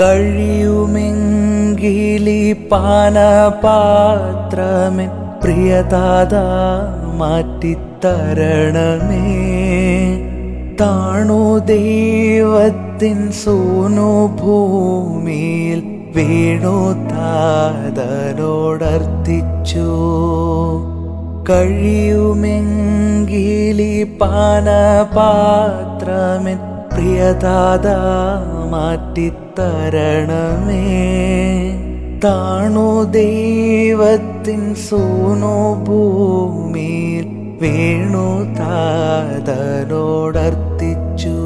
കഴിയുമെങ്കിലീ പാനപാത്രമേ പ്രിയദാതാ മാറ്റിത്തരണമേ. താണു ദൈവത്തിൻ സൂനുഭൂമിയിൽ വീണു താതനോടർത്തിച്ചു. കഴിയുമെങ്കിലീ പാനപാത്രമേ പ്രിയദാതാ മാറ്റിത്തരണമേ. താണു ദൈവത്തിൻ സൂനുഭൂമിയിൽ വീണു താതനോടർത്തിച്ചു.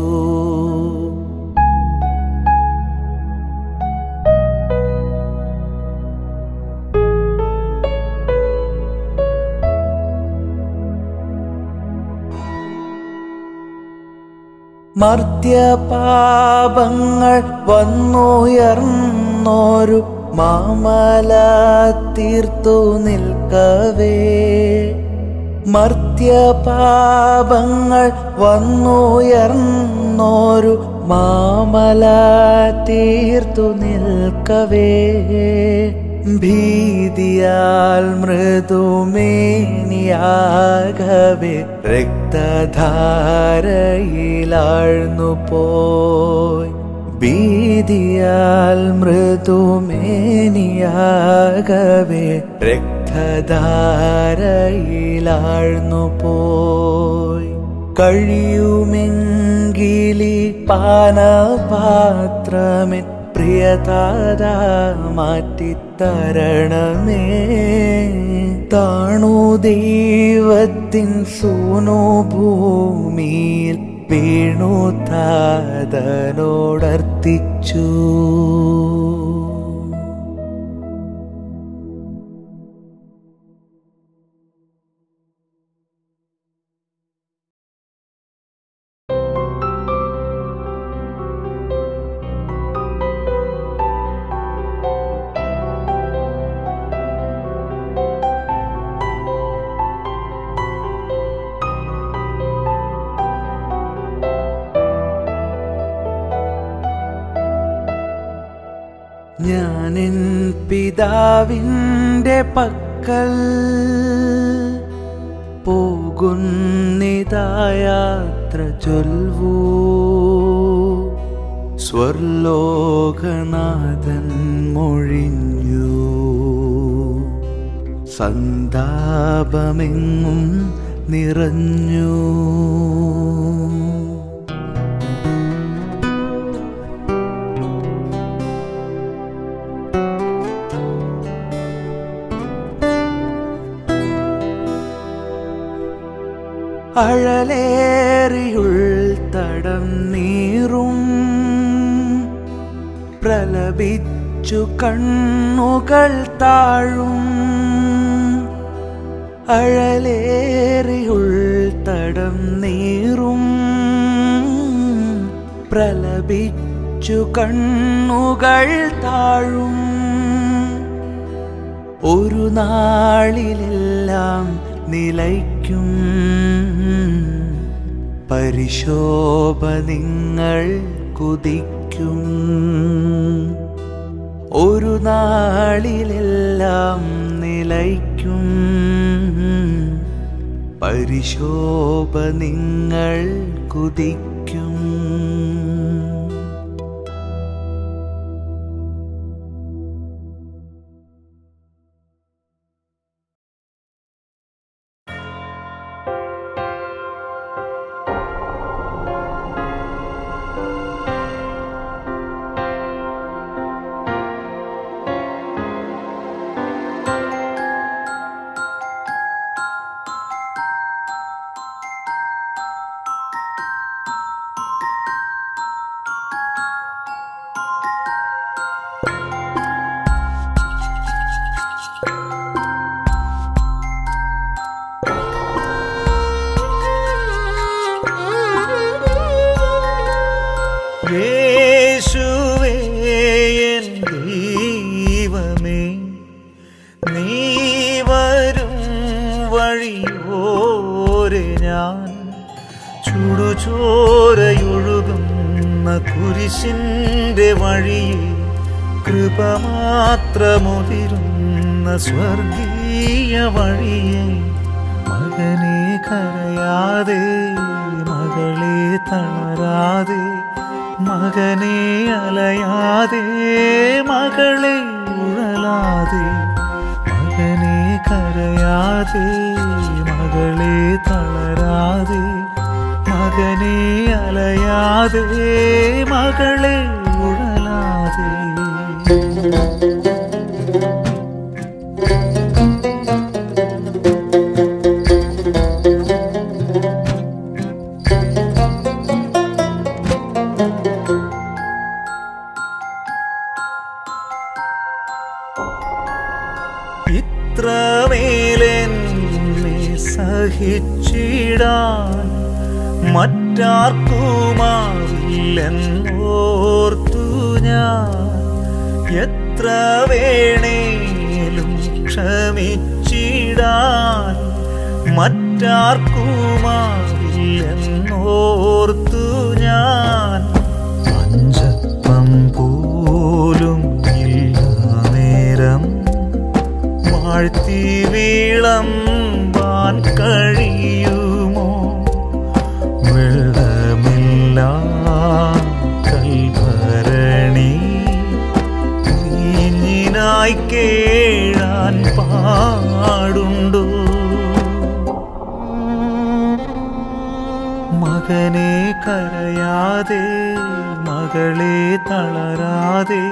മർത്യപാപങ്ങൾ വന്നുയർന്നൊരു മാമല തീർത്തു നിൽക്കവേ, മർത്യപാപങ്ങൾ വന്നുയർന്നൊരു മാമല തീർത്തു നിൽക്കവേ, ഭീതിയാൽ മൃദുമേനിയാകവേ രക്തധാരയിലാഴ്ന്നു പോയി, ഭീതിയാൽ മൃദുമേനിയാകവേ രക്തധാരയിലാഴ്ന്നു പോയി. കഴിയുമെങ്കിലീ പാനപാത്രമേ പ്രിയദാതാ മാറ്റിത്തരണമേ. താണു ദൈവത്തിൻ സൂനുഭൂമിയിൽ വീണു താതനോടർത്തിച്ചു. ഞാനിൻ പിതാവിൻ്റെ പക്കൽ പോകുന്നിതാ യാത്ര ചൊൽവൂ, സ്വർലോകനാഥൻ മൊഴിഞ്ഞു. സന്താപമെങ്ങും നിറഞ്ഞു, അഴലേറിയുൾ തടം നീറും, പ്രലപിച്ചു കണ്ണുകൾ താഴും. അഴലേറിയുൾ തടം നീറും, പ്രലപിച്ചു കണ്ണുകൾ താഴും. ഒരു നാളിലെല്ലാം നിലയ്ക്കും പരിശോഭ നിങ്ങൾ കുതിക്കും. ഒരു നാളിലെല്ലാം നിലയ്ക്കും പരിശോഭ നിങ്ങൾ കുതിക്കും. ചുടുചോരയൊഴുകുന്ന കുരിശിൻ്റെ വഴിയിൽ കൃപ മാത്രമൊതിരുന്ന സ്വർഗീയ വഴിയെ മകനെ കരയാതെ മകളെ തളരാതെ മകനെ അലയാതെ മകളെ ഉഴലാതെ മകനെ കരയാതെ മകളെ തളരാതെ മകനെ അലയാതെ മകളെ ഉഴലാതെ ഇത്രമേലെന്നെ സഹിച്ചിടാൻ മറ്റാർക്കുമാവില്ലെന്നോർത്തു ഞാൻ. എത്ര വേണേലും ക്ഷമിച്ചിടാൻ മറ്റാർക്കുമാവില്ലെന്നോർത്തു ഞാൻ. പഞ്ചത്വം പോലും ഇല്ല നേരം വാഴ്ത്തി വിളമ്പാൻ കഴിയുമോ? വെള്ളമില്ല കൽഭരണി ായി കേടാൻ പാടുണ്ടോ? മകനെ കരയാതെ മകളെ തളരാതെ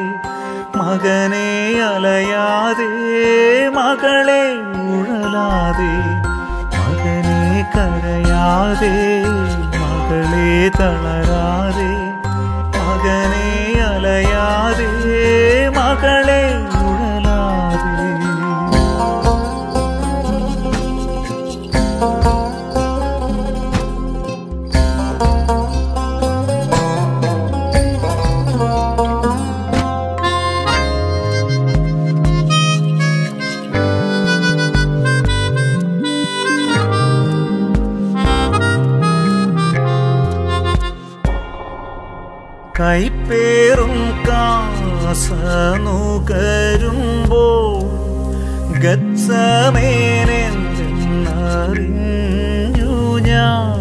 മകനെ അലയാതെ മകളെ ഉഴലാതെ മകനെ കരയാതെ മകളെ തളരാതെ മകനെ അലയാതെ മകളെ കൈപ്പേറും കാസനുകരുമ്പോൾ ഗത്സമേനെന്നറിഞ്ഞു ഞാൻ.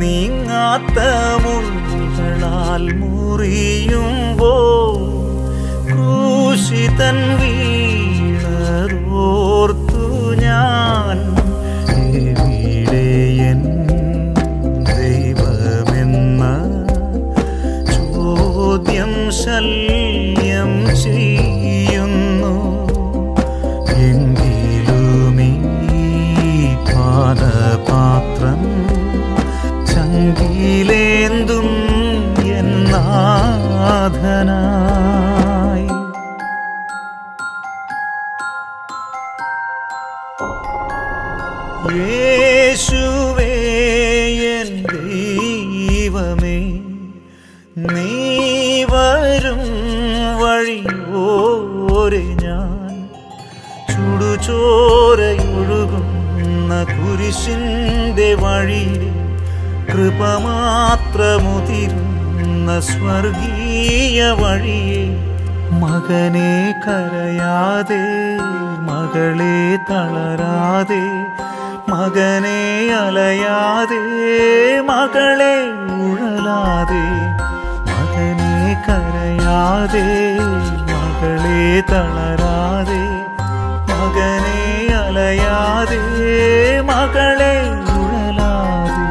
നീങ്ങാത്ത മുൾകളാൽ മുറിയുമ്പോൾ ക്രൂശിതൻ വീണതോർത്തു ഞാൻ. ശല്യം ചെയ്യുന്നു എങ്കിലുമീ പാദപാത്രം ചങ്കിലേന്തും എന്നാധനായി. യേശുവേ എൻ ദൈവമേ നീ വരും വഴിയോരെ ഞാൻ ചുടുചോരയൊഴുകുന്ന കുരിശിൻ്റെ വഴിയിൽ കൃപ മാത്രമുതിരുന്ന സ്വർഗീയ വഴിയെ മകനെ കരയാതെ മകളെ തളരാതെ മകനെ അലയാതെ മകളെ ഉഴലാതെ മകനെ കരയാതെ മകളെ തളരാതെ മകനെ അലയാതെ മകളെ ഉഴലാതെ.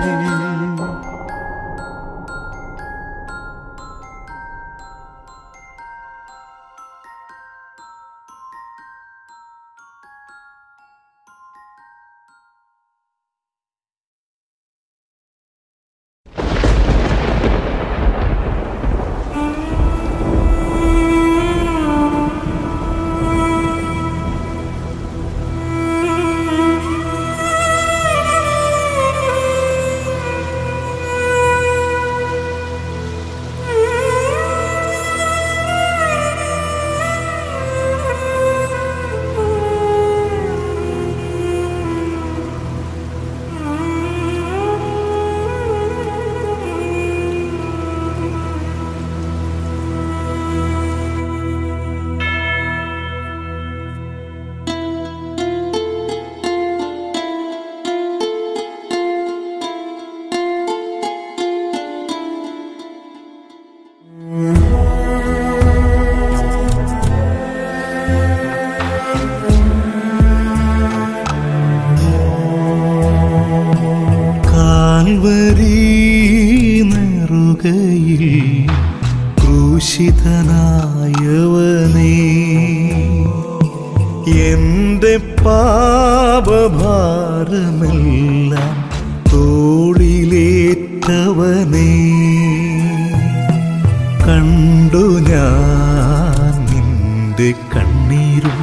പരിശുദ്ധനായവനേ എൻ്റെ പാപഭാരമെല്ലാം തോളിലേറ്റവനേ, കണ്ടു ഞാൻ നിന്റെ കണ്ണീരും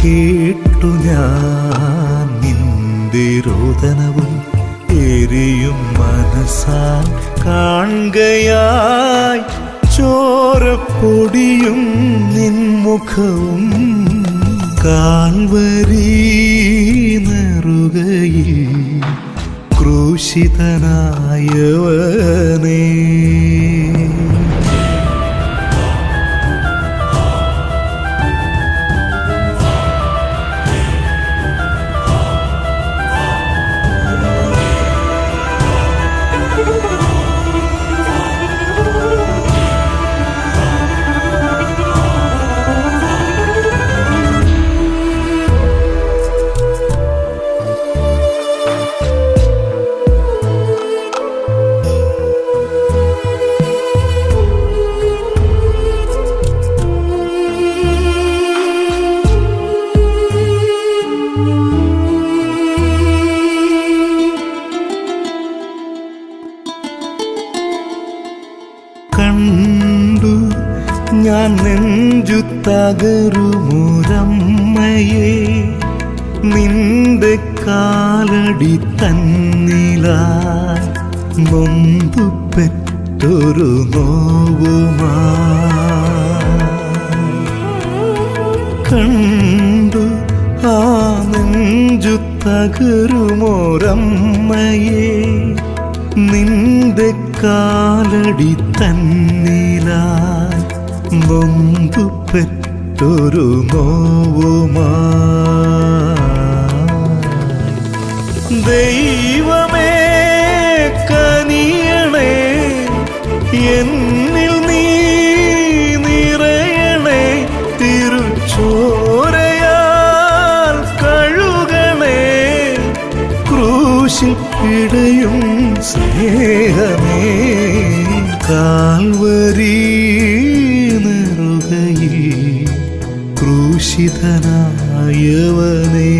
കേട്ടു ഞാൻ നിന്റെ രോദനവും എരിയും മനസ്സാൽ കാണുകയായി ചോരപ്പൊടിയും നിൻമുഖവും കാൽവരി നെറുകയിൽ ക്രൂശിതനായവനേ. തകരുമുരമ്മയെ നിന്റെ കാലടി തന്നിലായി നൊന്തു പെറ്റൊരു നോവുമാ കണ്ടു ആ നെഞ്ചു തകരുമോരമ്മയെ നിന്റെ കാലടി തന്നിലായി നൊന്തു പെറ്റൊരു നോവുമായി. ദൈവമേ കനിയണേ, എന്നിൽ നീ നിറയണേ, തിരുച്ചോരയാൽ കഴുകണേ, ക്രൂശിൽ പിടയും സ്നേഹമേ, കാൽവരി ക്രൂശിതനായവനേ,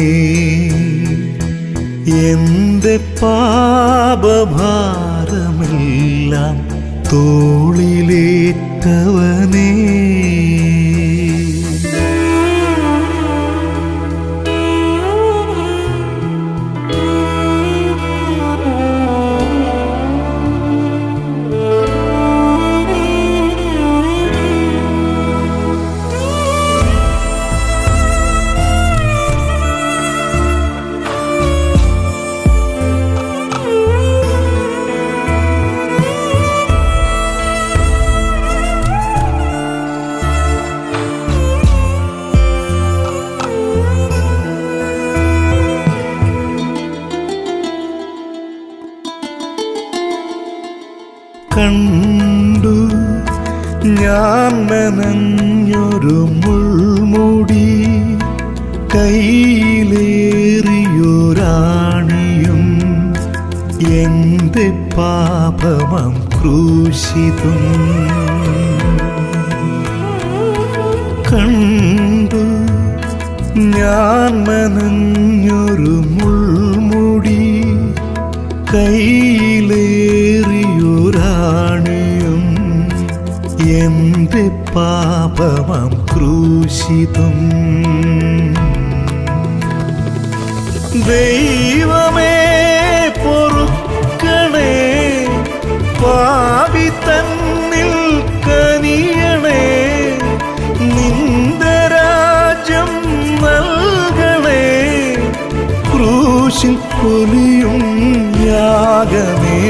എൻ്റെ പാപഭാരമെല്ലാം തോളിലേറ്റവനേ. കണ്ടു ഞാൻ നനഞ്ഞൊരു മുൾമുടി കയ്യിലേറിയൊരാണിയും എൻ്റെ പാപമം ക്രൂശിതും കണ്ടു ഞാൻ നനഞ്ഞൊരു മുൾമുടി കയ്യിലേറിയൊരാണിയും എൻ്റെ പാപമം ക്രൂശിതും. ദൈവമേ പൊറുക്കണേ, പാപി തന്നിൽ കനിയണേ, നിന്റെ രാജ്യം നൽകണേ, ക്രൂശിൽ പൊലിയും യാഗമേ,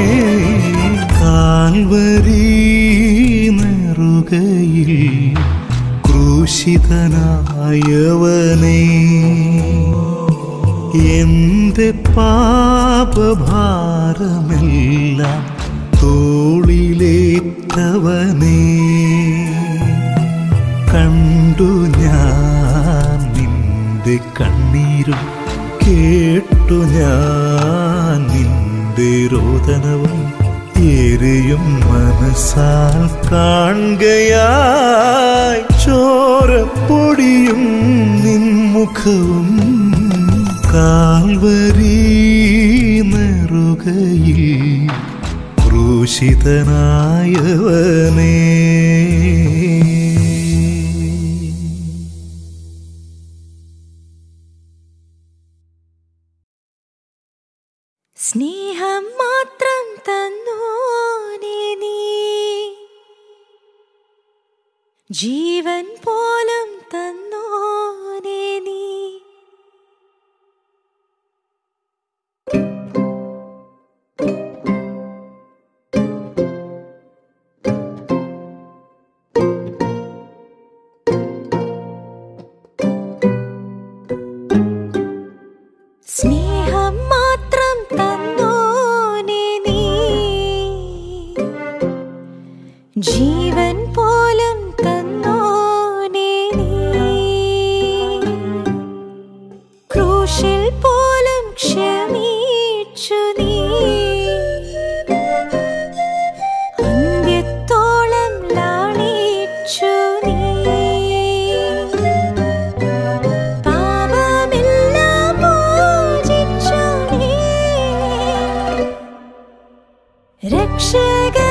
കാൽവരി നെറുകയിൽ ക്രൂശിതനായവനേ, എൻ്റെ പാപഭാരമെല്ലാം തോളിലേറ്റവനേ, കണ്ടു ഞാൻ നിന്റെ കണ്ണീരും കേട്ടു ഞാൻ നിന്റെ രോദനവും എരിയും മനസ്സാൽ കാണുകയായി ചോരപ്പൊടിയും നിൻമുഖവും കാൽവരി നെറുകയിൽ ക്രൂശിതനായവനേ സ്നേഹം മാത്രം തന്നോനേ നീ ജീവൻ പോലും തന്നോനേ നീ ജീവൻ പോലും തന്നോനേ നീ ക്രൂശിൽ പോലും ക്ഷമിച്ചു നീ അന്ത്യത്തോളം ലാളിച്ചു നീ പാപമെല്ലാം മോചിച്ചു നീ രക്ഷകൻ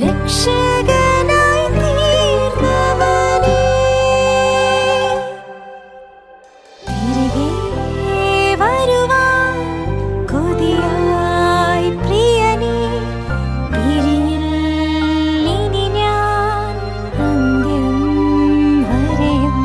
രക്ഷകനായി തീർന്നവനേ തിരികെ വരുവാൻ കൊതിയായി പ്രിയനേ പിരിയിൽ ഇനി ഞാൻ അന്ത്യം വരെയും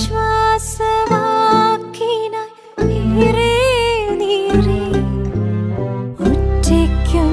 ശ്വാസവാക്കിനായി ഒറ്റയ്ക്കും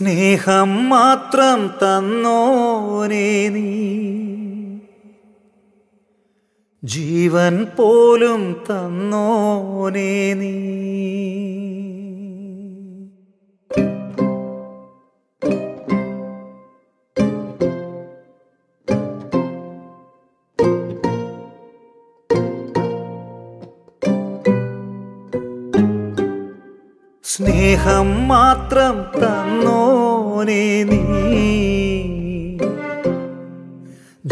സ്നേഹം മാത്രം തന്നോനേ നീ ജീവൻ പോലും തന്നോനേ നീ സ്നേഹം മാത്രം തന്നോനേ നീ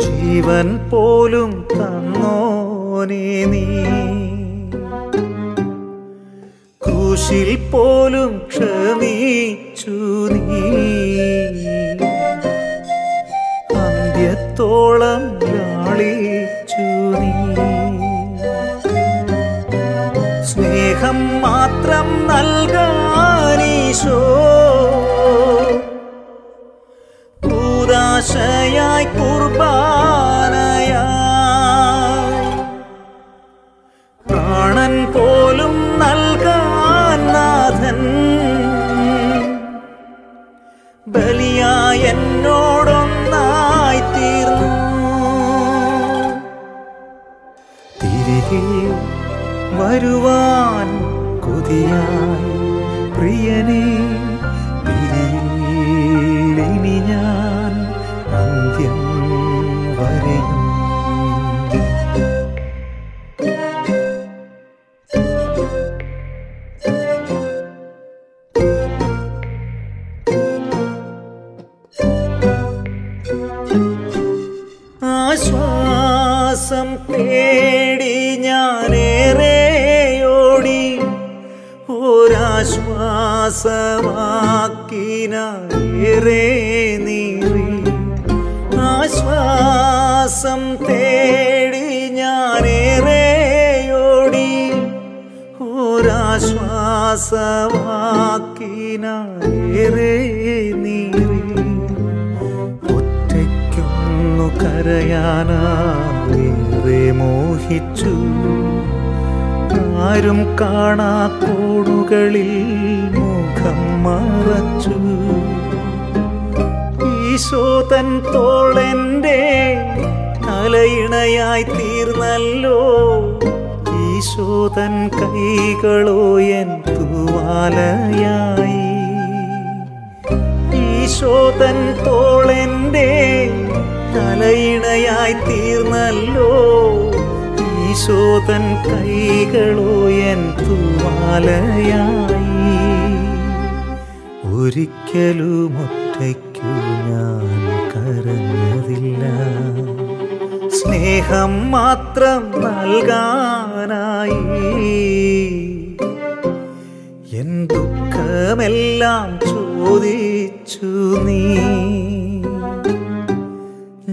ജീവൻ പോലും തന്നോനേ നീ ക്രൂശിൽ പോലും ക്ഷമിച്ചു നീ അന്ത്യത്തോളം ലാളിച്ചു നീ സ്നേഹം മാത്രം നൽകാനീശോ പൂദാശയായി കുർബാനയായി പ്രാണൻ പോലും നൽകാൻ നാഥൻ ബലിയായി എന്നോടൊന്നായി തീർന്നു തിരികെ വരുവാൻ കൊതിയായി പ്രിയനെ പിരിയിലിനി ഞാൻ അന്ത്യം വരെയും ആശ്വാസം തേടി ഞാനേറെ ആശ്വാസമാക്കിനേറെ നീറി ആശ്വാസം തേടി ഞാനേറെയോടി ഒരാശ്വാസമാക്കിനേറെ നീറി ഒറ്റയ്ക്കൊന്നു കരയാനേറെ മോഹിച്ചു ആരും കാണാക്കോടുകളിൽ മുഖം മറച്ചു ഈശോതൻ തോളെൻ്റെ തലയിണയായി തീർന്നല്ലോ ഈശോതൻ കൈകളോ എൻ തൂവാലയായി ഈശോതൻ തോളെൻ്റെ തലയിണയായി തീർന്നല്ലോ ഈശോതൻ കൈകളോ എൻ തൂവാലയായി ഒരിക്കലും ഒറ്റയ്ക്കു ഞാൻ കരഞ്ഞതില്ല സ്നേഹം മാത്രം നൽകാനായി എൻ ദുഃഖമെല്ലാം ചോദിച്ചു നീ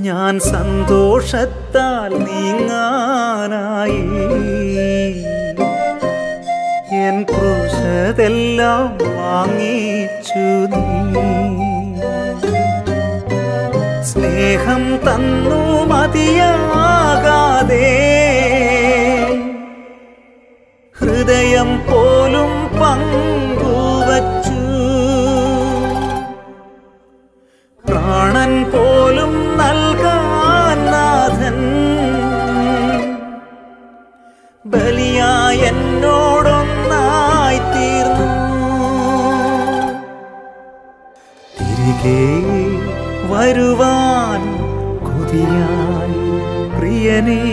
ഞാൻ സന്തോഷത്താൽ നീങ്ങാനായി എൻ ക്രൂശതെല്ലാം വാങ്ങിച്ചു നീ സ്നേഹം തന്നു മതിയാകാതെ ഹൃദയം പോലും പങ്കുവച്ചു പ്രാണൻ പോലും നൽകാൻ നാഥൻ ബലിയായി എന്നോടൊന്നായി തീർന്നു തിരികെ വരുവാൻ കൊതിയായി പ്രിയനെ